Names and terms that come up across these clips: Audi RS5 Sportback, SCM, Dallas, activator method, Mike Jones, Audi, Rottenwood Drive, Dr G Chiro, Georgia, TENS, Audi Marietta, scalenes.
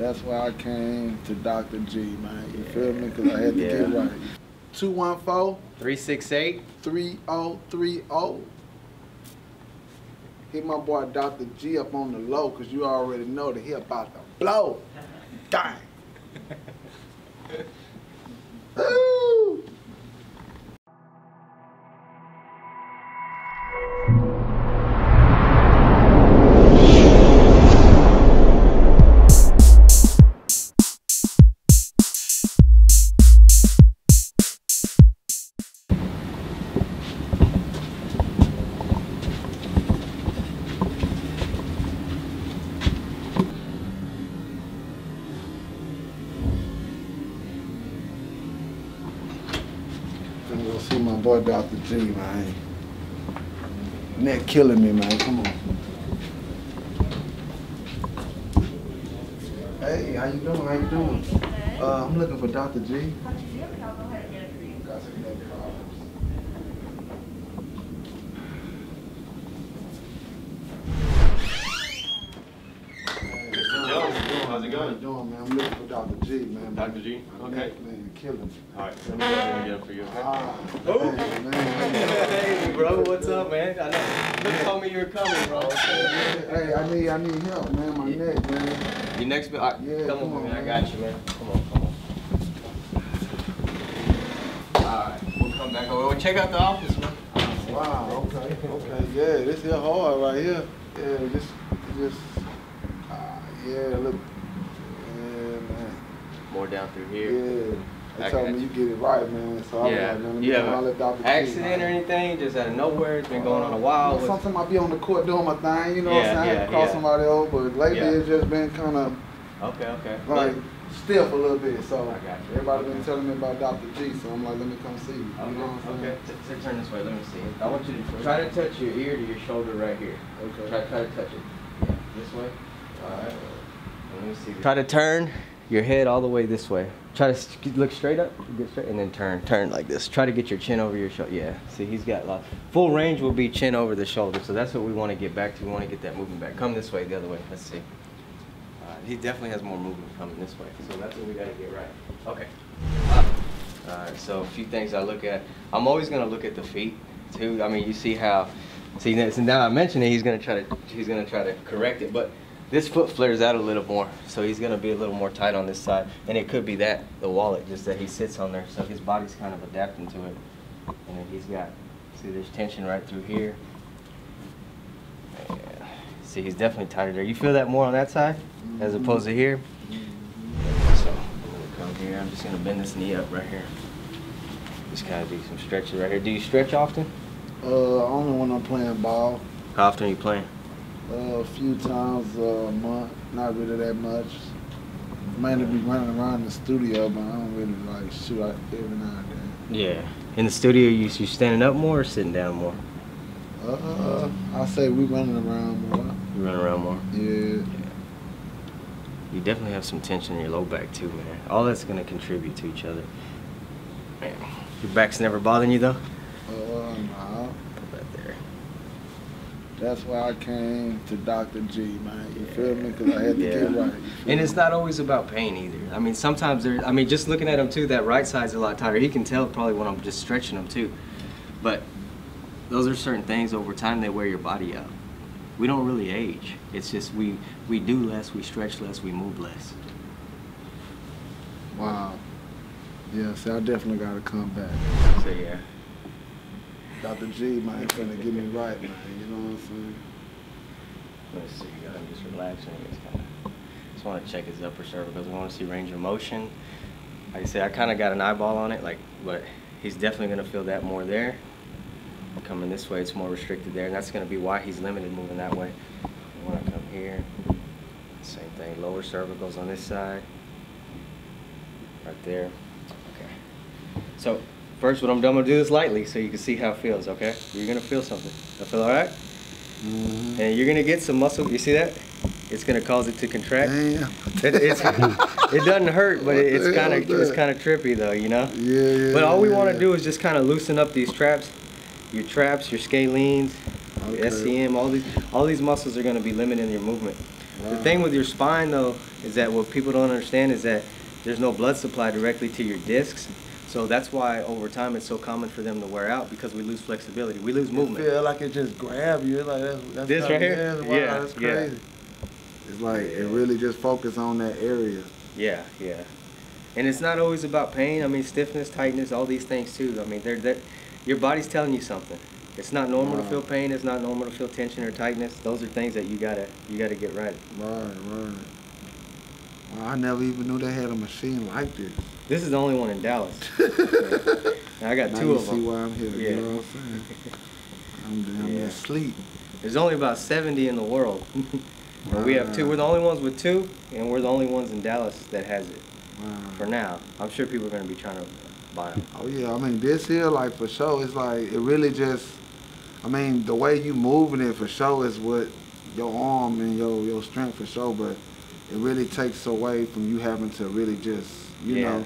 That's why I came to Dr. G, man. You feel me? Because I had to get right. 214-368-3030. Hit my boy Dr. G up on the low, because you already know that he about to blow. Dang. Ooh. I'm gonna see my boy Dr. G, man. Neck killing me, man. Come on. Hey, how you doing? How you doing? I'm looking for Dr. G. How you doing? I'll go ahead and get it for you. Got some neck problems. Mr. Jones, how's it going? How you doing, man? I'm looking for Dr. G, man. Dr. G? Okay. Killing. All right, let me go ahead and get it for you. Okay? Oh, man. Hey, bro, what's up, man? I know. You told me you were coming, bro. Hey, I need help, man. My neck, man. Your neck's been. Yeah, come on, man. I got you, man. Come on. All right, we'll come back over. We'll check out the office, man. Wow. Okay. Yeah, this is hard right here. Yeah, yeah, look. Yeah, man. More down through here. Yeah. They told me you get it right, man. So I was like, accident or anything? Just out of nowhere? It's been going on a while. You know, sometimes I be on the court doing my thing, you know what I'm saying? I call somebody over, but lately it's just been kind of like stiff a little bit. So everybody been telling me about Dr. G, so I'm like, let me come see you. You know what I'm saying? Okay, turn this way. Let me see. I want you to try to touch your ear to your shoulder right here. Okay. Try to touch it. Yeah. This way. All right. Let me see. Try to turn your head all the way this way. Try to look straight up, get straight, and then turn like this. Try to get your chin over your shoulder. Yeah, see, he's got lots. Full range will be chin over the shoulder, so that's what we want to get back to. We want to get that movement back. Come this way, the other way. Let's see. He definitely has more movement coming this way, so that's what we got to get right. Okay. All right, so a few things I look at. I'm always going to look at the feet, too. I mean, you see how, now I mentioned it, he's going to try to correct it, but this foot flares out a little more, so he's gonna be a little more tight on this side. And it could be that, the wallet, just that he sits on there, so his body's kind of adapting to it. And then he's got, see there's tension right through here. Yeah. See, he's definitely tighter there. You feel that more on that side, as opposed to here? So, I'm gonna come here, I'm just gonna bend this knee up right here. Just kind of do some stretches right here. Do you stretch often? Only when I'm playing ball. How often are you playing? A few times a month, not really that much. Mainly be running around the studio, but I don't really like shoot out every now and then. Yeah. In the studio, you standing up more or sitting down more? I say we running around more. You run around more? Yeah. You definitely have some tension in your low back too, man. All that's gonna contribute to each other. Man. Your back's never bothering you though? No. That's why I came to Dr. G, man. You feel me? Because I had to get right. And it's not always about pain either. I mean, sometimes there. I mean, just looking at him too, that right side's a lot tighter. He can tell probably when I'm just stretching him too. But those are certain things over time. They wear your body out. We don't really age. It's just we do less, we stretch less, we move less. Wow. Yeah. So I definitely gotta come back. So yeah. Dr. G, man, finna get me right, man. You know what I'm saying? Let's see, I'm just relaxing. Just want to check his upper cervical. I want to see range of motion. Like I said, I kind of got an eyeball on it, like, but he's definitely gonna feel that more there. Coming this way, it's more restricted there, and that's gonna be why he's limited moving that way. I want to come here. Same thing. Lower cervicals on this side. Right there. Okay. So. First, what I'm doing, I'm going to do this lightly so you can see how it feels, okay? You're going to feel something. I feel all right? Mm-hmm. And you're going to get some muscle. You see that? It's going to cause it to contract. Damn. It doesn't hurt, but it's kind of trippy, though, you know? Yeah. But all we want to do is just kind of loosen up these traps, your scalenes, your SCM. All these muscles are going to be limiting your movement. The thing with your spine, though, is that what people don't understand is that there's no blood supply directly to your discs. So that's why over time it's so common for them to wear out, because we lose flexibility, we lose movement. It feel like it just grabs you, like that's this right here. Wow, yeah, that's crazy. Yeah. It's like it really just focuses on that area. Yeah, yeah. And it's not always about pain. I mean, stiffness, tightness, all these things too. I mean, they're your body's telling you something. It's not normal to feel pain. It's not normal to feel tension or tightness. Those are things that you gotta get right. Right, right. Well, I never even knew they had a machine like this. This is the only one in Dallas. Yeah. I got two of them. See why I'm here. Yeah. You know what I'm saying? I'm asleep. There's only about 70 in the world. Wow. We have two. We're the only ones with two, and we're the only ones in Dallas that has it. Wow. For now, I'm sure people are gonna be trying to buy them. Oh yeah, I mean this here, like for sure, it's like it really just. I mean the way you moving it for sure is what your arm and your strength for sure, but it really takes away from you having to really just you know.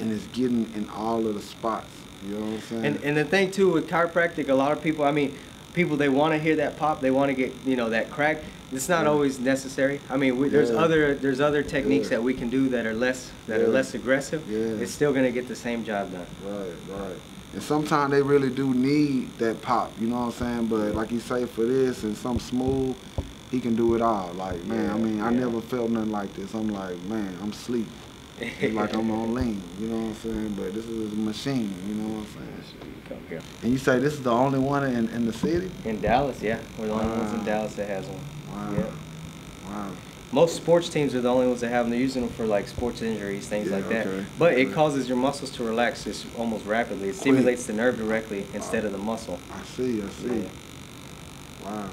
And it's getting in all of the spots. You know what I'm saying? And the thing too with chiropractic, a lot of people, I mean, people they want to hear that pop, they want to get that crack. It's not always necessary. I mean, there's other techniques that we can do that are less aggressive. Yeah. It's still gonna get the same job done. Right, right. And sometimes they really do need that pop. You know what I'm saying? But like you say, for this and something smooth, he can do it all. Like man, I mean, I never felt nothing like this. I'm like man, I'm asleep. It's like I'm on lean. You know what I'm saying? But this is a machine. You know what I'm saying? Come here. And you say this is the only one in the city? In Dallas, yeah. We're the only ones in Dallas that has one. Wow. Yeah. Wow. Most sports teams are the only ones that have them. They're using them for like sports injuries, things like that. But it causes your muscles to relax almost rapidly. It stimulates the nerve directly instead of the muscle. I see, I see. Yeah. Wow.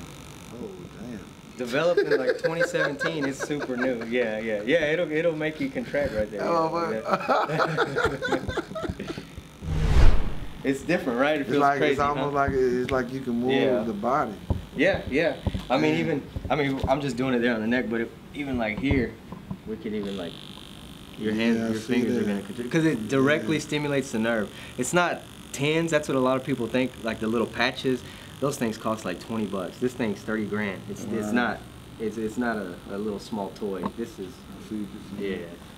Oh, damn. Developed in like 2017, it's super new. Yeah, yeah. Yeah, it'll make you contract right there. Oh, yeah. It's different, right? It feels like, crazy, it's almost like it's like you can move the body. Yeah, yeah. I mean, I'm just doing it there on the neck, but even like here, we can even like your hands, your fingers are gonna contribute because it directly stimulates the nerve. It's not tens. That's what a lot of people think. Like the little patches, those things cost like $20. This thing's 30 grand. It's not a little small toy. This is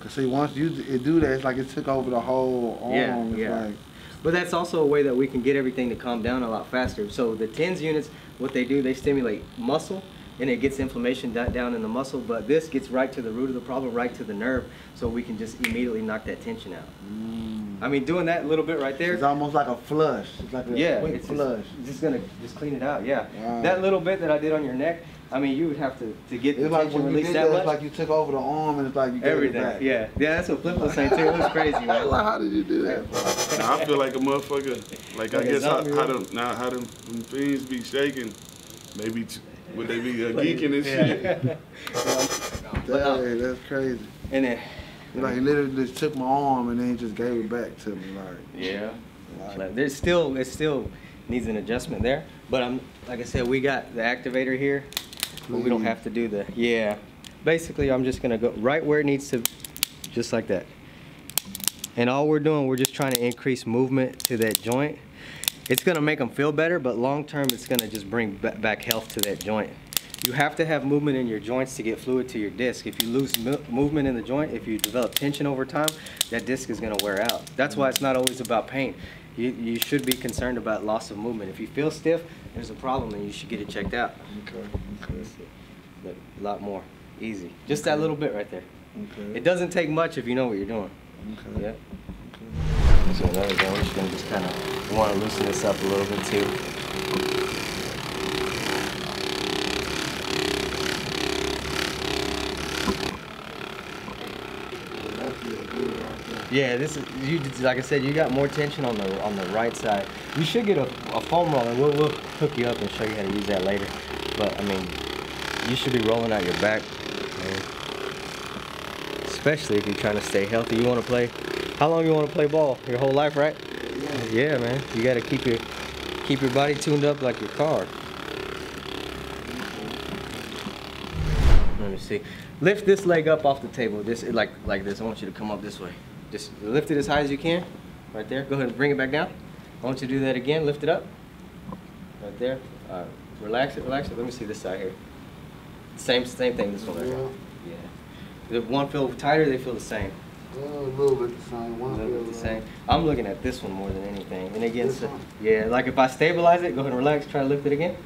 Cause see, once you do that, it's like it took over the whole arm. Yeah, it's like, but that's also a way that we can get everything to calm down a lot faster. So the TENS units, what they do, they stimulate muscle, and it gets inflammation down in the muscle, but this gets right to the root of the problem, right to the nerve, so we can just immediately knock that tension out. I mean, doing that little bit right there. It's almost like a flush. It's like a quick flush. Just gonna clean it out, That little bit that I did on your neck, I mean, you would have to get the tension released that much. It's like you took over the arm and it's like you gave it back. Yeah, yeah, that's what Flip was saying too. It was crazy, man. Like, how did you do that? Nah, I feel like a motherfucker. Like I guess how them things be shaking. Maybe would they be geeking and shit? Dang, that's crazy. And then, like he literally just took my arm and then he just gave it back to me, like. Yeah. Like, it still needs an adjustment there, but like I said, we got the activator here. But we don't have to do the, Basically, I'm just gonna go right where it needs to, just like that. And all we're doing, we're just trying to increase movement to that joint. It's gonna make them feel better, but long-term, it's gonna just bring back health to that joint. You have to have movement in your joints to get fluid to your disc. If you lose movement in the joint, if you develop tension over time, that disc is gonna wear out. That's why it's not always about pain. You should be concerned about loss of movement. If you feel stiff, there's a problem and you should get it checked out. Okay, okay. But a lot more, easy. Just that little bit right there. Okay. It doesn't take much if you know what you're doing. Okay. Yeah. Okay. So another one, we're just gonna wanna loosen this up a little bit too. Yeah, this is like I said. You got more tension on the right side. You should get a foam roller. We'll hook you up and show you how to use that later. But I mean, you should be rolling out your back, man. Especially if you're trying to stay healthy. You want to play. How long you want to play ball? Your whole life, right? Yeah, man. You got to keep your body tuned up like your car. Let me see. Lift this leg up off the table. This like this. I want you to come up this way. Just lift it as high as you can, right there. Go ahead and bring it back down. I want you to do that again. Lift it up, right there. Relax it, relax it. Let me see this side here. Same thing. This one. Right? Yeah. If one feels tighter, they feel the same. Yeah, a little bit the same. One a little bit the same. I'm looking at this one more than anything. And again, so, yeah, like if I stabilize it, go ahead and relax. Try to lift it again.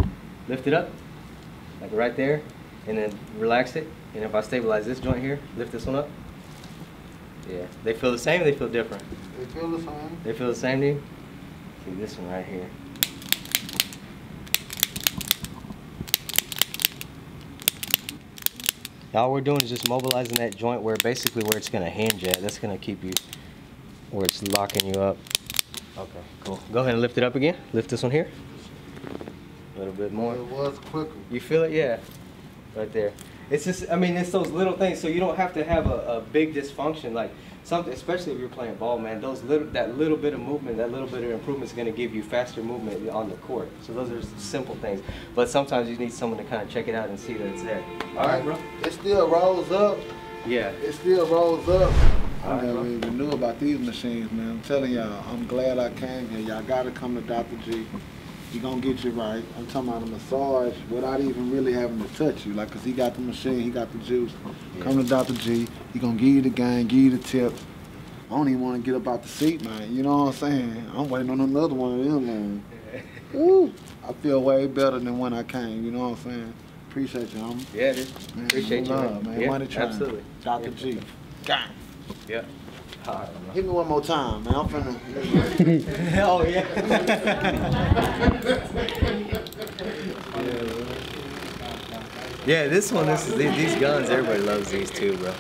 Lift it up, like right there, and then relax it. And if I stabilize this joint here, lift this one up. Yeah, they feel the same. Or they feel different. They feel the same. They feel the same to you. See this one right here. All we're doing is just mobilizing that joint where basically where it's going to hinge at. That's going to keep you where it's locking you up. Okay, cool. Go ahead and lift it up again. Lift this one here. A little bit more. It was quicker. You feel it? Yeah. Right there. It's just, I mean, it's those little things. So you don't have to have a big dysfunction. Like something, especially if you're playing ball, man, that little bit of movement, that little bit of improvement is going to give you faster movement on the court. So those are simple things. But sometimes you need someone to kind of check it out and see that it's there. All right, bro. It still rolls up. Yeah. It still rolls up. I never even knew about these machines, man. I'm telling y'all, I'm glad I came here. Y'all got to come to Dr. G. You're going to get you right. I'm talking about a massage without even really having to touch you. Like, because he got the machine, he got the juice. Yeah. Come to Dr. G. He's going to give you the game, give you the tips. I don't even want to get up out the seat, man. You know what I'm saying? I'm waiting on another one of them, man. Woo! I feel way better than when I came. You know what I'm saying? Appreciate you, homie. Yeah, dude. Man, appreciate you, love, man. Yeah, money trying. Absolutely. Dr. G. God. Yeah. Hit me one more time, man. I'm finna. Oh, yeah. Yeah, this one, these guns, everybody loves these too, bro.